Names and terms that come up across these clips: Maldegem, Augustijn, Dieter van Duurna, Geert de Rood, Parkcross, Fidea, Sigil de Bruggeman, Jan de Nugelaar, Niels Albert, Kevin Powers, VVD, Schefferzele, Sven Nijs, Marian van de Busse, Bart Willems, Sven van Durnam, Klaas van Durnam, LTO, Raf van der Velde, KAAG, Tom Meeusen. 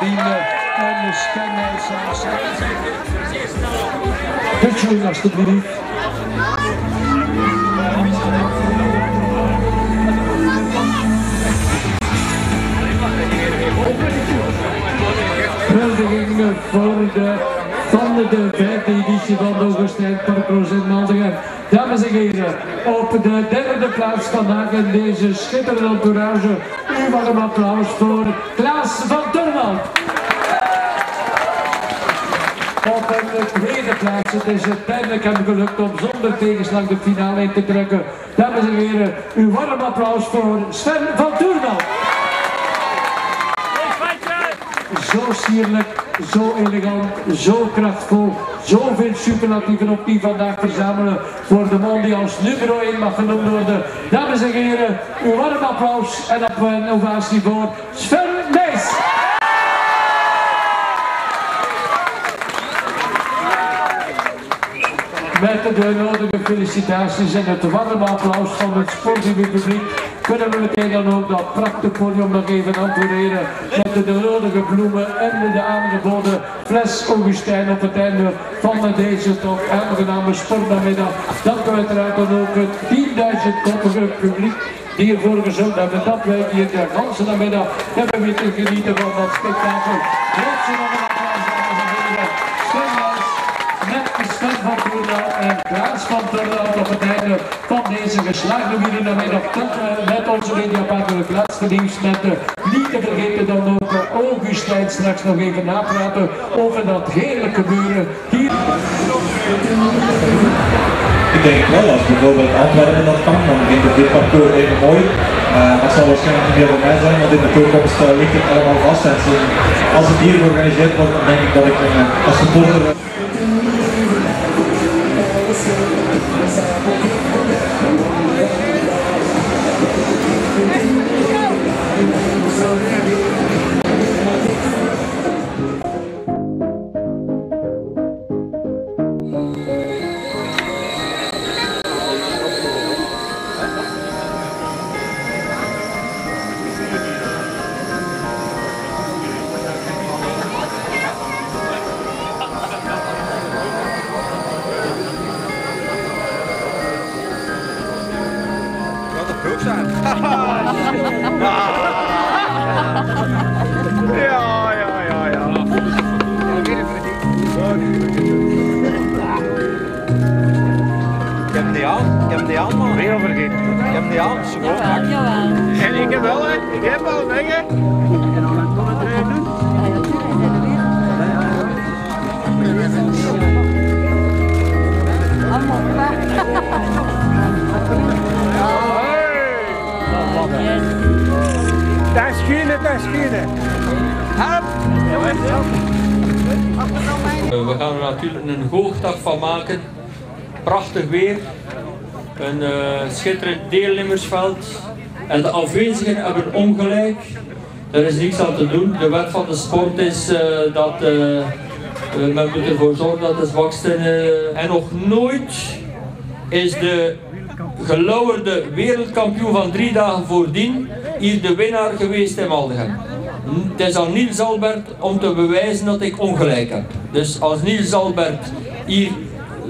verdiende. En de Sven Nijs zijn Pitching alstublieft. Huldigingen voor de tanden de 5e editie van de Augustijn Parkcross in Maldegem. Dames en heren, op de 3e plaats vandaag in deze schitterende entourage. Nu wat een applaus voor Klaas van Durnam. Op de 2e plaats, het is uiteindelijk hem gelukt om zonder tegenslag de finale in te trekken. Dames en heren, uw warm applaus voor Sven van Durnam. Zo sierlijk, zo elegant, zo krachtvol, zoveel superlatieven op die vandaag verzamelen voor de man die als nummer 1 mag genoemd worden. Dames en heren, uw warm applaus en een ovatie voor Sven Nijs. Met de nodige felicitaties en het warme applaus van het sportieve publiek kunnen we meteen dan ook dat prachtig podium nog even entoureren met de nodige bloemen en de aangeboden fles Augustijn op het einde van deze toch aangename sportnamiddag. Dank u uiteraard dan ook het 10.000-koppige publiek die ervoor gezond hebben dat wij hier de ganse namiddag hebben weten genieten van dat spektakel. Sven van Durnam en Klaas van Durnam op het einde van deze geslaagde wielernamiddag. Met onze mediapartner het laatste nieuws met niet te vergeten dan ook Augustijn straks nog even napraten over dat heerlijke gebeuren hier. Ik denk wel als bijvoorbeeld Antwerpen dat kan, dan vind ik dit parcours even mooi. Dat zal waarschijnlijk niet meer voor mij zijn, want in de toekomst ligt het allemaal vast. En als het hier georganiseerd wordt, dan denk ik dat ik als supporter... We gaan er natuurlijk een hoogdag van maken. Prachtig weer, een schitterend deelnemersveld en de afwezigen hebben ongelijk. Er is niks aan te doen. De wet van de sport is dat men moet ervoor zorgen dat de zwaksten en nog nooit is de gelauwerde wereldkampioen van 3 dagen voordien hier de winnaar geweest in Maldegem. Het is aan Niels Albert om te bewijzen dat ik ongelijk heb. Dus als Niels Albert hier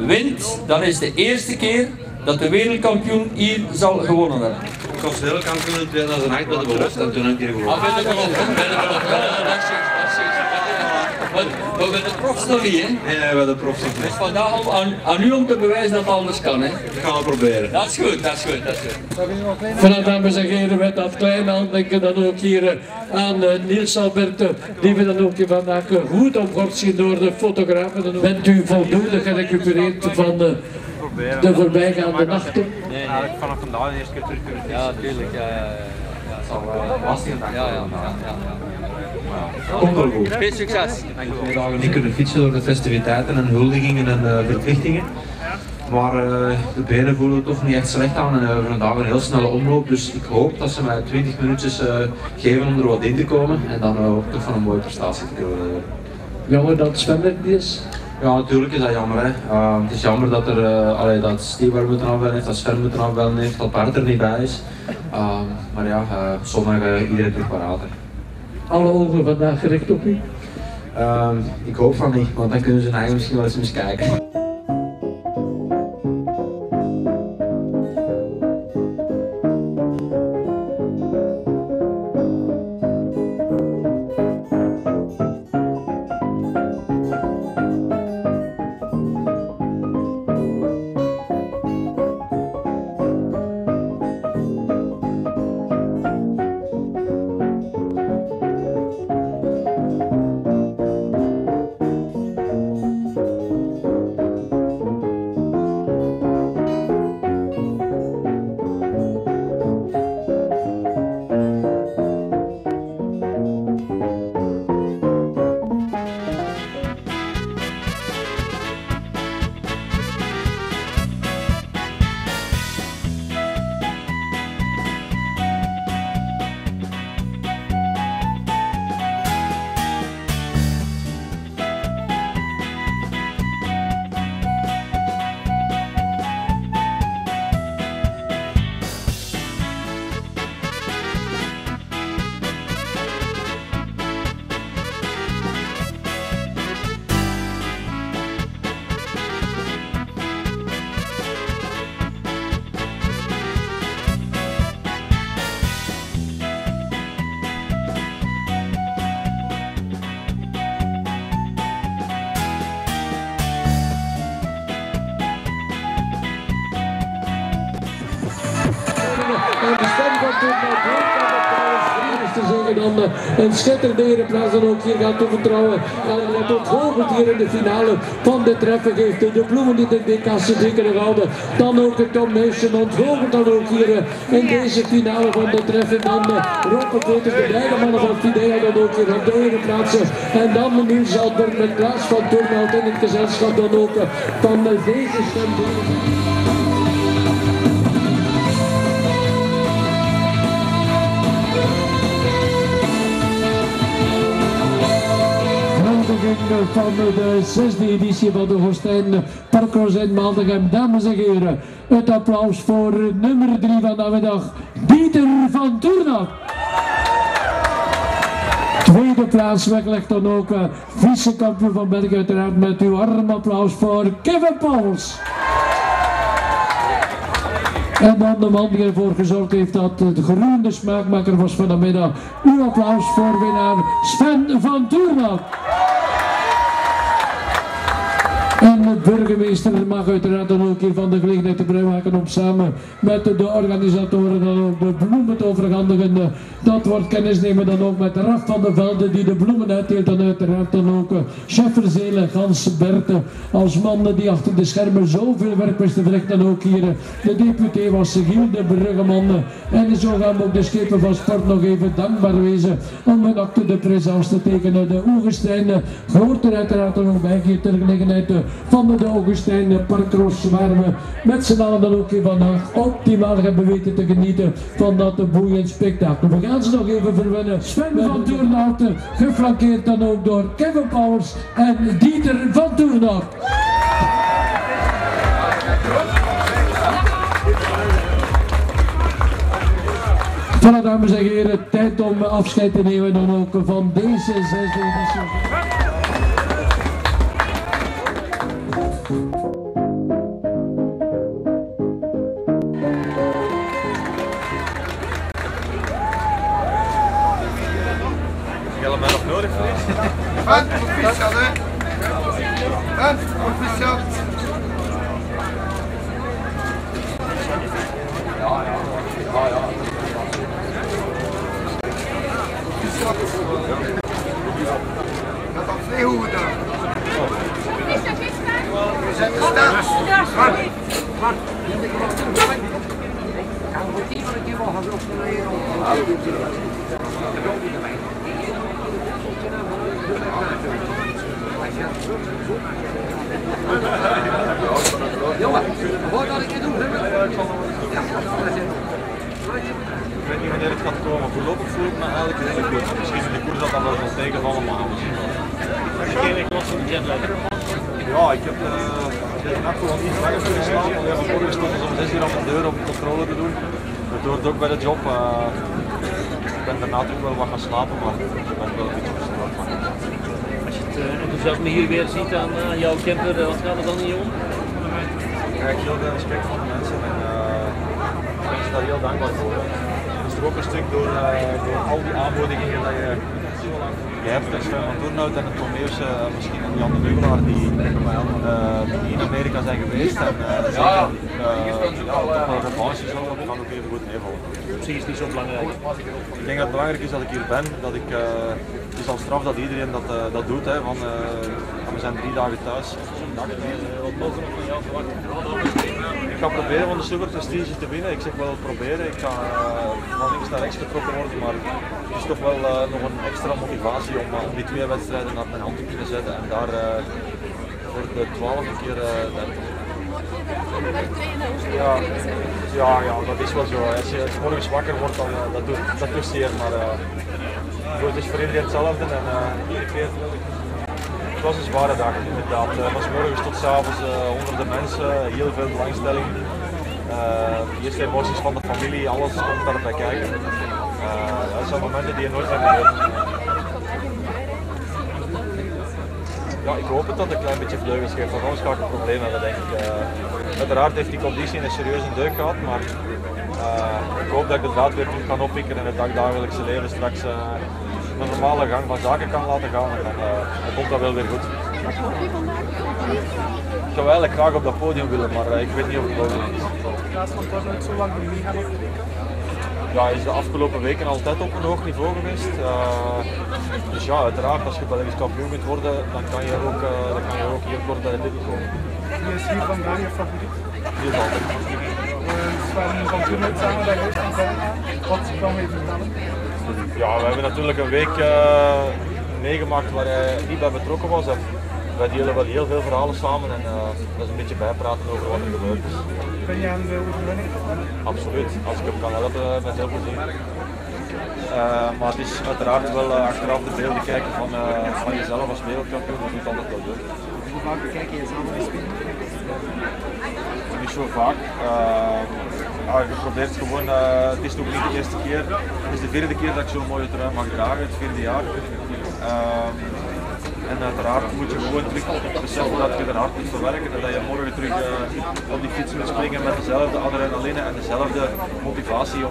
wint, dan is de eerste keer dat de wereldkampioen hier zal gewonnen hebben. Ik was wereldkampioen in 2008 bij de belofte en toen heb ik hier gewonnen. Ah, vind ik wel goed, vind ik wel goed. Maar bij de profs nog niet, hè? Nee, bij de profs nog niet. Dus vandaag aan u om te bewijzen dat het anders kan, hè? Ik ga het proberen. Dat is goed, dat is goed, dat is goed. Vanaf dames en heren met dat kleine handdenken dan ook hier aan Niels Albert, die we dan ook hier vandaag goed omgord zien door de fotografen. Bent u voldoende gerecupereerd van de voorbijgaande nachten? Nee, eigenlijk vanaf vandaag de eerste keer terug kunnen vissen. Ja, tuurlijk. Komt wel goed. Veel succes. We dagen niet kunnen fietsen door de festiviteiten en huldigingen en verplichtingen. Maar de benen voelen toch niet echt slecht aan en we hebben vandaag een heel snelle omloop. Dus ik hoop dat ze mij 20 minuutjes geven om er wat in te komen. En dan hoop ik toch van een mooie prestatie te kunnen. Jammer dat Sven er niet is. Ja, natuurlijk is dat jammer. Hè. Het is jammer dat Steve er moet aanbellen heeft, dat Sven moet aanbellen heeft, dat Bart er niet bij is. Maar ja, zondag iedereen terug paraat. alle ogen vandaag gericht op u? Ik hoop van niet, want dan kunnen ze naar misschien wel eens kijken. Een schitterende ereplaats dan ook hier gaat toevertrouwen. En wat ontvolgend hier in de finale van dit treffen geeft. De bloemen die de DK's zeker houden. Dan ook de Tom Meeusen ontvolgend dan ook hier in deze finale van dit treffen. Dan Rokenveters, de derde mannen van Fidea dan ook hier op de ereplaatsen. En dan Niels Albert met Klaas van Durnam in het gezelschap dan ook van deze stem. Van de 6e editie van de Augustijn Parkcross in Maldegem. Dames en heren, het applaus voor nummer 3 van de middag, Dieter van Duurna. Tweede plaats weggelegd dan ook vice-kampioen van België, uiteraard met uw warm applaus voor Kevin Powers. En dan de man die ervoor gezorgd heeft dat de groene smaakmaker was van de middag. Uw applaus voor winnaar Sven van Durnam. En de burgemeester mag uiteraard dan ook hier van de gelegenheid te gebruik maken om samen met de organisatoren dan ook de bloemen te overhandigen. Dat wordt kennis nemen dan ook met Raf van der Velde die de bloemen uitdeelt. En uiteraard dan ook Schefferzele, Gans Berthe als man die achter de schermen zoveel werk wist te verrichten. Dan ook hier de deputé was Sigil de Bruggeman. En zo gaan we ook de schepen van sport nog even dankbaar wezen om hun acte de présence te tekenen. De Augustijn hoort er uiteraard nog bij hier ter gelegenheid van de Augustijn Parkcross, waar we met z'n allen dan ook vandaag optimaal hebben weten te genieten van dat boeiend spektakel. We gaan ze nog even verwennen. Sven van Durnam, geflankeerd dan ook door Kevin Powers en Dieter van Duurna. Voilà, dames en heren, tijd om afscheid te nemen dan ook van deze 6e editie. Van official, hè? Van official. Dat had twee hoeven dan. We zijn gestart. Jongen, hoor dat ik je doe, hè? Ik weet niet wanneer het gaat komen, voorlopig voel ik me eigenlijk heel goed. Misschien in de koers dat wel eens tegenvallen, maar misschien wel. Ja, ik heb de nacht gewoon niet langer kunnen slapen. We hebben vorige stond om 6 uur aan de deur om controle te doen. Dat hoort ook bij de job. ben daarna toch wel wat gaan slapen, maar ik ben wel een beetje verstandig van. Als je het enthousiasme hier weer ziet aan jouw camper, wat gaat er dan hier om? Ik krijg heel veel respect van de mensen en ik ben daar heel dankbaar voor. Het is toch ook een stuk door al die aanmoedigingen dat je hebt, en Sven van Durnam en de Tom Meeusen, misschien een Jan de Nugelaar die in Amerika zijn geweest. En toch de basis kan ook even goed meevallen. Precies, niet zo belangrijk. Ik denk dat het belangrijk is dat ik hier ben. Dat ik, het is al straf dat iedereen dat doet, hè, want we zijn 3 dagen thuis. Ik ga proberen van de superprestige te winnen. Ik zeg wel proberen. Ik ga van links naar rechts getrokken worden, maar het is toch wel nog een extra motivatie om die 2 wedstrijden naar mijn hand te kunnen zetten en daar voor de 12e keer ja, dat is wel zo. Als je morgens wakker wordt, dan dat doet zeer. Maar het is voor iedereen hetzelfde en iedere keer. Het was een zware dag, inderdaad. Van 's morgens tot 's avonds honderden mensen, heel veel belangstelling. Eerst de emoties van de familie, alles komt daarbij kijken. Dat zijn momenten die je nooit meer hebt. Ja, ik hoop het dat het een klein beetje vleugels geeft, want anders ga ik een probleem hebben, denk ik. Uiteraard heeft die conditie een serieuze deuk gehad, maar ik hoop dat ik de draad weer terug kan oppikken en het dagdagelijkse leven straks een normale gang van zaken kan laten gaan en dan komt dat wel weer goed. Ik zou eigenlijk graag op dat podium willen, maar ik weet niet of het mogelijk is. Klaas van Durnam, zo lang jullie gaan op? Ja, hij is de afgelopen weken altijd op een hoog niveau geweest. Dus ja, uiteraard, als je Belgisch kampioen kunt worden, dan kan je ook hier kort bij dit komen. Wie is hier vandaag je favoriet? Hier is altijd. Sven van Durnam samen bij Raf van der Velde, wat kan je vertellen? Ja, we hebben natuurlijk een week meegemaakt waar hij niet bij betrokken was. En wij delen wel heel veel verhalen samen en dat is een beetje bijpraten over wat er gebeurd is. Ben jij aan de overwinning? Absoluut, als ik hem kan helpen met heel veel dingen. Maar het is uiteraard wel achteraf de beelden kijken van jezelf als wereldkampioen, dat is niet altijd wel leuk. Hoe vaak kijk je samen de spin? Niet zo vaak. Je probeert gewoon, het is nog niet de eerste keer, het is de 4e keer dat ik zo'n mooie trui mag dragen, het 4e jaar. En uiteraard moet je gewoon terug beseffen dat je er hard moet verwerken en dat je morgen terug op die fiets moet springen met dezelfde adrenaline en dezelfde motivatie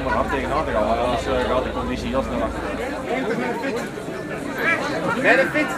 om er hard tegenaan te gaan, want anders gaat de conditie heel snel achter. Ben je fit?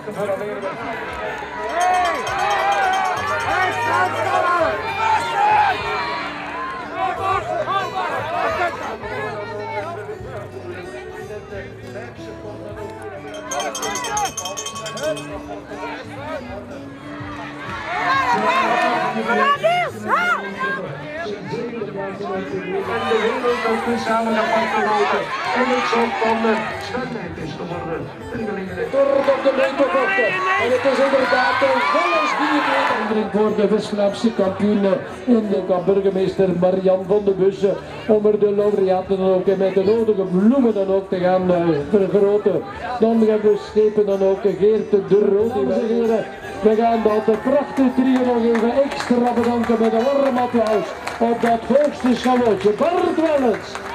En het is inderdaad een volle 4 meter verandering voor de West-Vlaamse kampioen en de burgemeester Marian van de Busse om er de laureaten dan ook met de nodige bloemen dan ook te gaan vergroten. Dan gaan we stepen dan ook Geert de Rood. We gaan dat de prachtige trio nog even extra bedanken met een warm applaus op dat hoogste schabotje. Bart Willems,